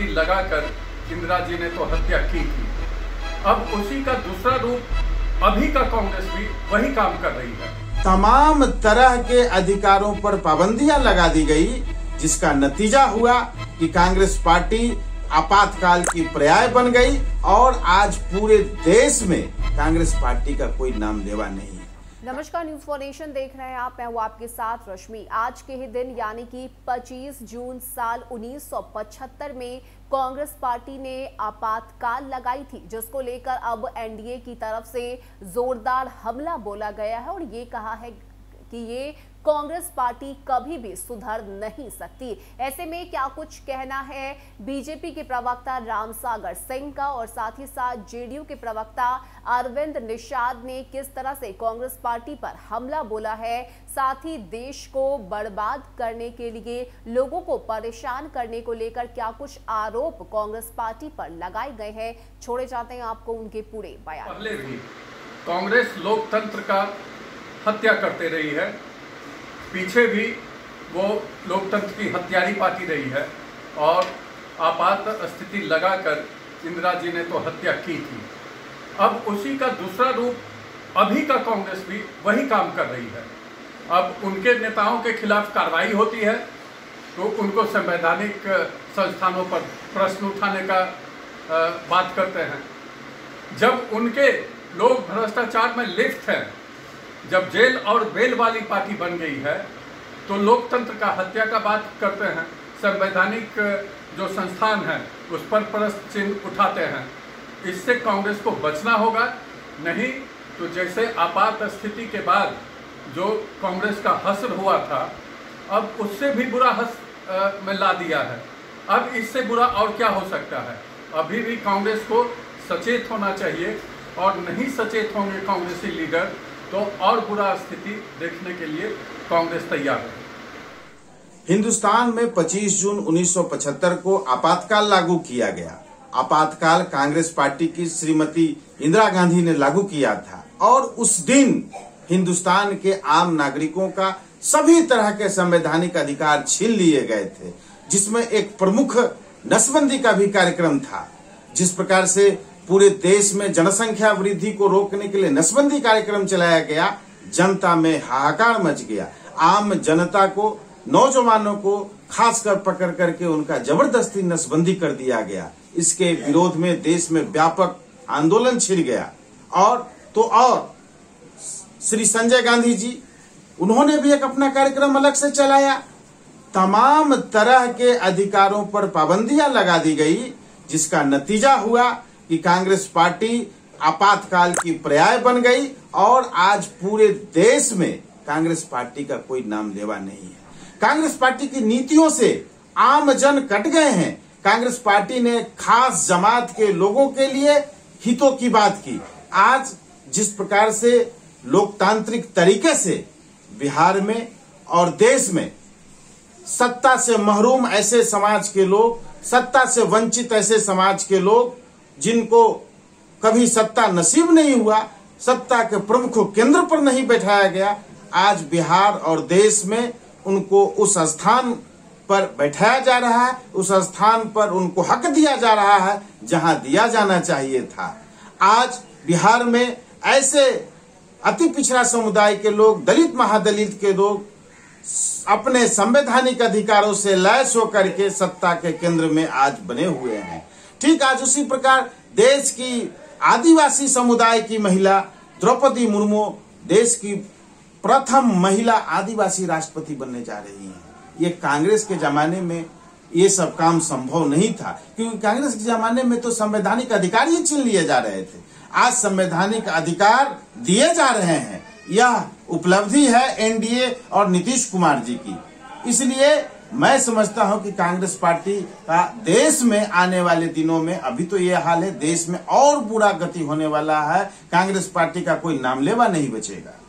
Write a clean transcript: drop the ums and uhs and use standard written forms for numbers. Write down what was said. युक्ति लगाकर इंदिरा जी ने तो हत्या की थी। अब उसी का दूसरा रूप अभी का कांग्रेस भी वही काम कर रही है। तमाम तरह के अधिकारों पर पाबंदियां लगा दी गई, जिसका नतीजा हुआ कि कांग्रेस पार्टी आपातकाल की पर्याय बन गई और आज पूरे देश में कांग्रेस पार्टी का कोई नाम लेवा नहीं। नमस्कार, न्यूज़ फॉर नेशन देख रहे हैं आप, मैं हूं आपके साथ रश्मि। आज के ही दिन यानी कि 25 जून साल 1975 में कांग्रेस पार्टी ने आपातकाल लगाई थी, जिसको लेकर अब एनडीए की तरफ से जोरदार हमला बोला गया है और ये कहा है कि ये कांग्रेस पार्टी कभी भी सुधर नहीं सकती। ऐसे में क्या कुछ कहना है बीजेपी के प्रवक्ता रामसागर सिंह का, और साथ ही साथ जेडीयू के प्रवक्ता अरविंद निषाद ने किस तरह से कांग्रेस पार्टी पर हमला बोला है, साथ ही देश को बर्बाद करने के लिए लोगों को परेशान करने को लेकर क्या कुछ आरोप कांग्रेस पार्टी पर लगाए गए हैं, छोड़े जाते हैं आपको उनके पूरे बयान। पहले भी कांग्रेस लोकतंत्र का हत्या करते रही है, पीछे भी वो लोकतंत्र की हत्यारी पार्टी रही है और आपात स्थिति लगाकर इंदिरा जी ने तो हत्या की थी। अब उसी का दूसरा रूप अभी का कांग्रेस भी वही काम कर रही है। अब उनके नेताओं के खिलाफ कार्रवाई होती है तो उनको संवैधानिक संस्थानों पर प्रश्न उठाने का बात करते हैं। जब उनके लोग भ्रष्टाचार में लिप्त हैं, जब जेल और बेल वाली पार्टी बन गई है तो लोकतंत्र का हत्या का बात करते हैं, संवैधानिक जो संस्थान है उस पर प्रश्न चिन्ह उठाते हैं। इससे कांग्रेस को बचना होगा, नहीं तो जैसे आपात स्थिति के बाद जो कांग्रेस का हश्र हुआ था, अब उससे भी बुरा हश्र में ला दिया है। अब इससे बुरा और क्या हो सकता है। अभी भी कांग्रेस को सचेत होना चाहिए और नहीं सचेत होंगे कांग्रेसी लीडर तो और बुरा स्थिति देखने के लिए कांग्रेस तैयार है। हिंदुस्तान में 25 जून 1975 को आपातकाल लागू किया गया। आपातकाल कांग्रेस पार्टी की श्रीमती इंदिरा गांधी ने लागू किया था और उस दिन हिंदुस्तान के आम नागरिकों का सभी तरह के संवैधानिक अधिकार छीन लिए गए थे, जिसमें एक प्रमुख नसबंदी का भी कार्यक्रम था। जिस प्रकार से पूरे देश में जनसंख्या वृद्धि को रोकने के लिए नसबंदी कार्यक्रम चलाया गया, जनता में हाहाकार मच गया। आम जनता को, नौजवानों को खासकर पकड़ करके उनका जबरदस्ती नसबंदी कर दिया गया। इसके विरोध में देश में व्यापक आंदोलन छिड़ गया। और तो और श्री संजय गांधी जी, उन्होंने भी एक अपना कार्यक्रम अलग से चलाया। तमाम तरह के अधिकारों पर पाबंदियां लगा दी गई, जिसका नतीजा हुआ कि कांग्रेस पार्टी आपातकाल की पर्याय बन गई और आज पूरे देश में कांग्रेस पार्टी का कोई नाम लेवा नहीं है। कांग्रेस पार्टी की नीतियों से आम जन कट गए हैं। कांग्रेस पार्टी ने खास जमात के लोगों के लिए हितों की बात की। आज जिस प्रकार से लोकतांत्रिक तरीके से बिहार में और देश में सत्ता से महरूम ऐसे समाज के लोग, सत्ता से वंचित ऐसे समाज के लोग जिनको कभी सत्ता नसीब नहीं हुआ, सत्ता के प्रमुख केंद्र पर नहीं बैठाया गया, आज बिहार और देश में उनको उस स्थान पर बैठाया जा रहा है, उस स्थान पर उनको हक दिया जा रहा है जहां दिया जाना चाहिए था। आज बिहार में ऐसे अति पिछड़ा समुदाय के लोग, दलित महादलित के लोग अपने संवैधानिक अधिकारों से लैस होकर के सत्ता के केंद्र में आज बने हुए हैं। ठीक आज उसी प्रकार देश की आदिवासी समुदाय की महिला द्रौपदी मुर्मू देश की प्रथम महिला आदिवासी राष्ट्रपति बनने जा रही हैं। ये कांग्रेस के जमाने में ये सब काम संभव नहीं था, क्योंकि कांग्रेस के जमाने में तो संवैधानिक अधिकार ही छीन लिए जा रहे थे। आज संवैधानिक अधिकार दिए जा रहे हैं। यह उपलब्धि है एनडीए और नीतीश कुमार जी की। इसलिए मैं समझता हूं कि कांग्रेस पार्टी का देश में आने वाले दिनों में, अभी तो ये हाल है, देश में और बुरा गति होने वाला है। कांग्रेस पार्टी का कोई नाम लेवा नहीं बचेगा।